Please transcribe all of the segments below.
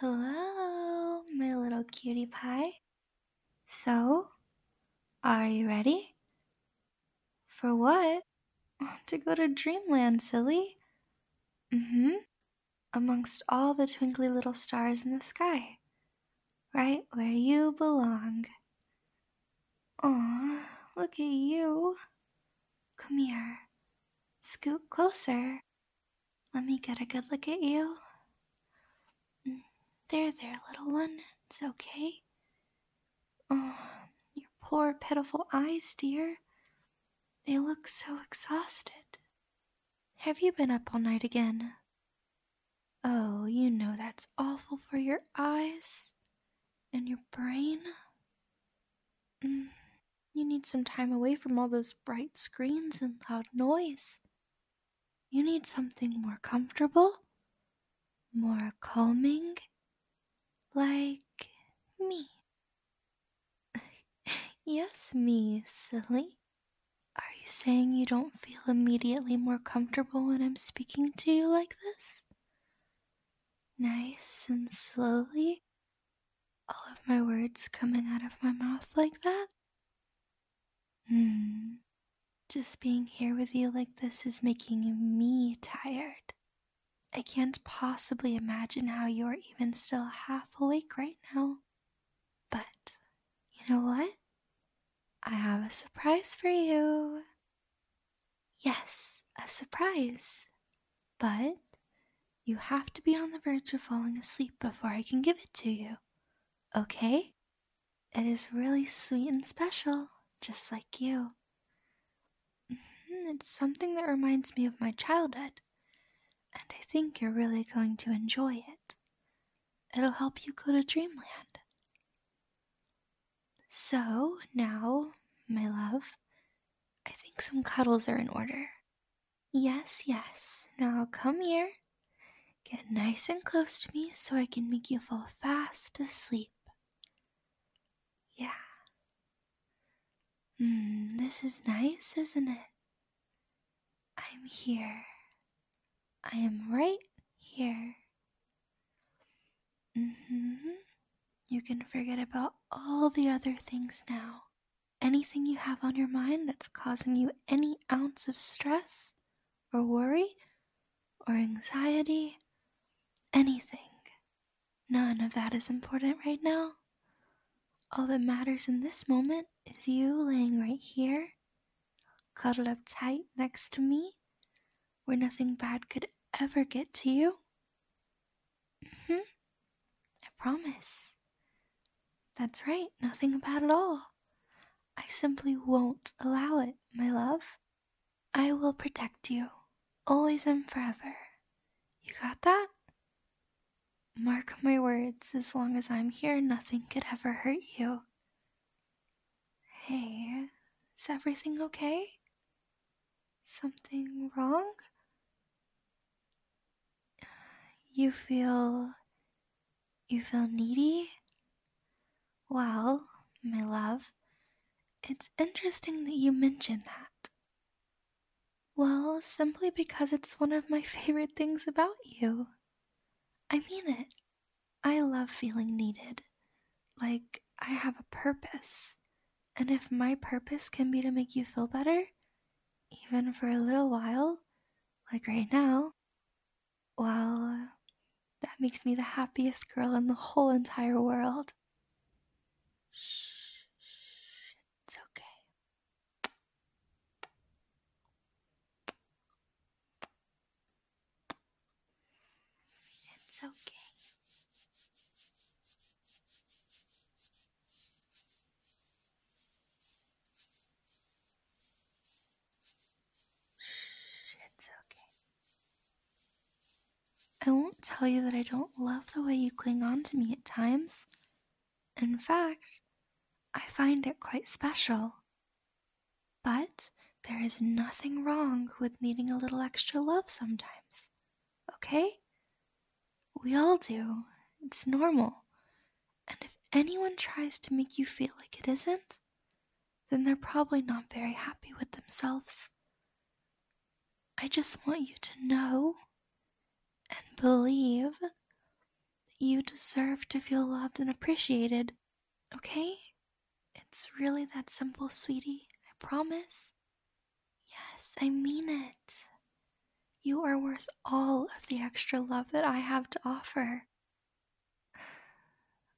Hello, my little cutie pie. So, are you ready? For what? To go to Dreamland, silly. Amongst all the twinkly little stars in the sky. Right where you belong. Aw, look at you. Come here. Scoot closer. Let me get a good look at you. There, there, little one. It's okay. Oh, your poor, pitiful eyes, dear. They look so exhausted. Have you been up all night again? Oh, you know that's awful for your eyes and your brain. You need some time away from all those bright screens and loud noise. You need something more comfortable, more calming, like me. Yes, me, silly. Are you saying you don't feel immediately more comfortable when I'm speaking to you like this? Nice and slowly, all of my words coming out of my mouth like that? Just being here with you like this is making me tired. I can't possibly imagine how you are even still half awake right now. But, you know what? I have a surprise for you. Yes, a surprise. But, you have to be on the verge of falling asleep before I can give it to you. Okay? It is really sweet and special, just like you. It's something that reminds me of my childhood, and I think you're really going to enjoy it. It'll help you go to Dreamland. So, now, my love, I think some cuddles are in order. Yes, yes, now come here. Get nice and close to me so I can make you fall fast asleep. Yeah. This is nice, isn't it? I'm here. I am right here. You can forget about all the other things now. Anything you have on your mind that's causing you any ounce of stress, or worry, or anxiety, anything. None of that is important right now. All that matters in this moment is you laying right here, cuddled up tight next to me, where nothing bad could ever get to you. I promise. That's right, nothing bad at all. I simply won't allow it, my love. I will protect you, always and forever. You got that? Mark my words, as long as I'm here, nothing could ever hurt you. Hey, is everything okay? Something wrong? You feel needy? Well, my love, it's interesting that you mention that. Well, simply because it's one of my favorite things about you. I mean it. I love feeling needed. Like, I have a purpose. And if my purpose can be to make you feel better, even for a little while, like right now, well, that makes me the happiest girl in the whole entire world. Shh, shh, it's okay. It's okay. I won't tell you that I don't love the way you cling on to me at times. In fact, I find it quite special. But there is nothing wrong with needing a little extra love sometimes, okay? We all do. It's normal. And if anyone tries to make you feel like it isn't, then they're probably not very happy with themselves. I just want you to know and believe that You deserve to feel loved and appreciated, okay? It's really that simple, sweetie. I promise. Yes, I mean it. You are worth all of the extra love that I have to offer.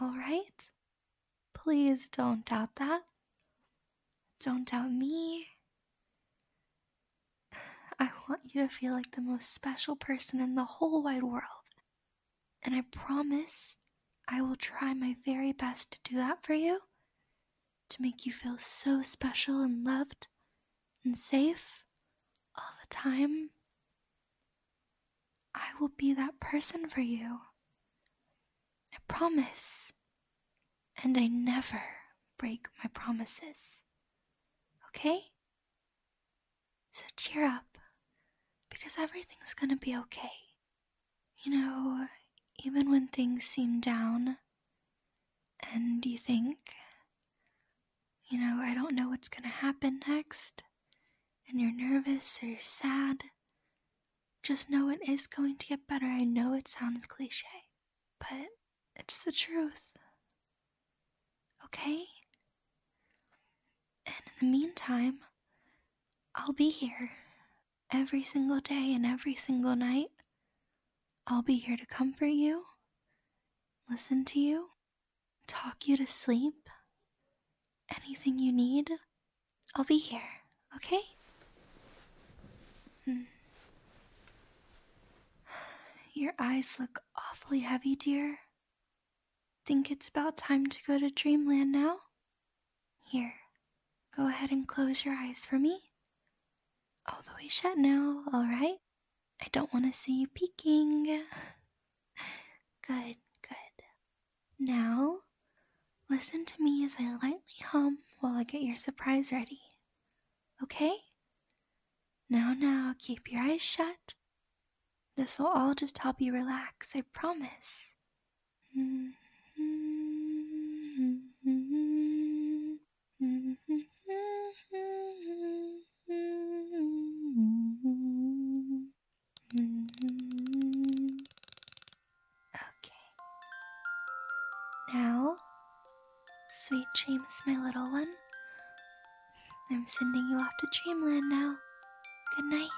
All right? Please don't doubt that. Don't doubt me. I want you to feel like the most special person in the whole wide world. And I promise I will try my very best to do that for you, to make you feel so special and loved and safe all the time. I will be that person for you. I promise. And I never break my promises. Okay? So cheer up, because everything's gonna be okay. You know, even when things seem down, and you think, you know, I don't know what's gonna happen next, and you're nervous or you're sad, just know it is going to get better. I know it sounds cliche, but it's the truth. Okay? And in the meantime, I'll be here every single day and every single night. I'll be here to comfort you, listen to you, talk you to sleep. Anything you need, I'll be here, okay? Your eyes look awfully heavy, dear. Think it's about time to go to dreamland now? Here, go ahead and close your eyes for me. All the way shut now, alright? I don't want to see you peeking. Good, good. Now, listen to me as I lightly hum while I get your surprise ready. Okay? Now, keep your eyes shut. This will all just help you relax, I promise. Sweet dreams, my little one. I'm sending you off to dreamland now. Good night.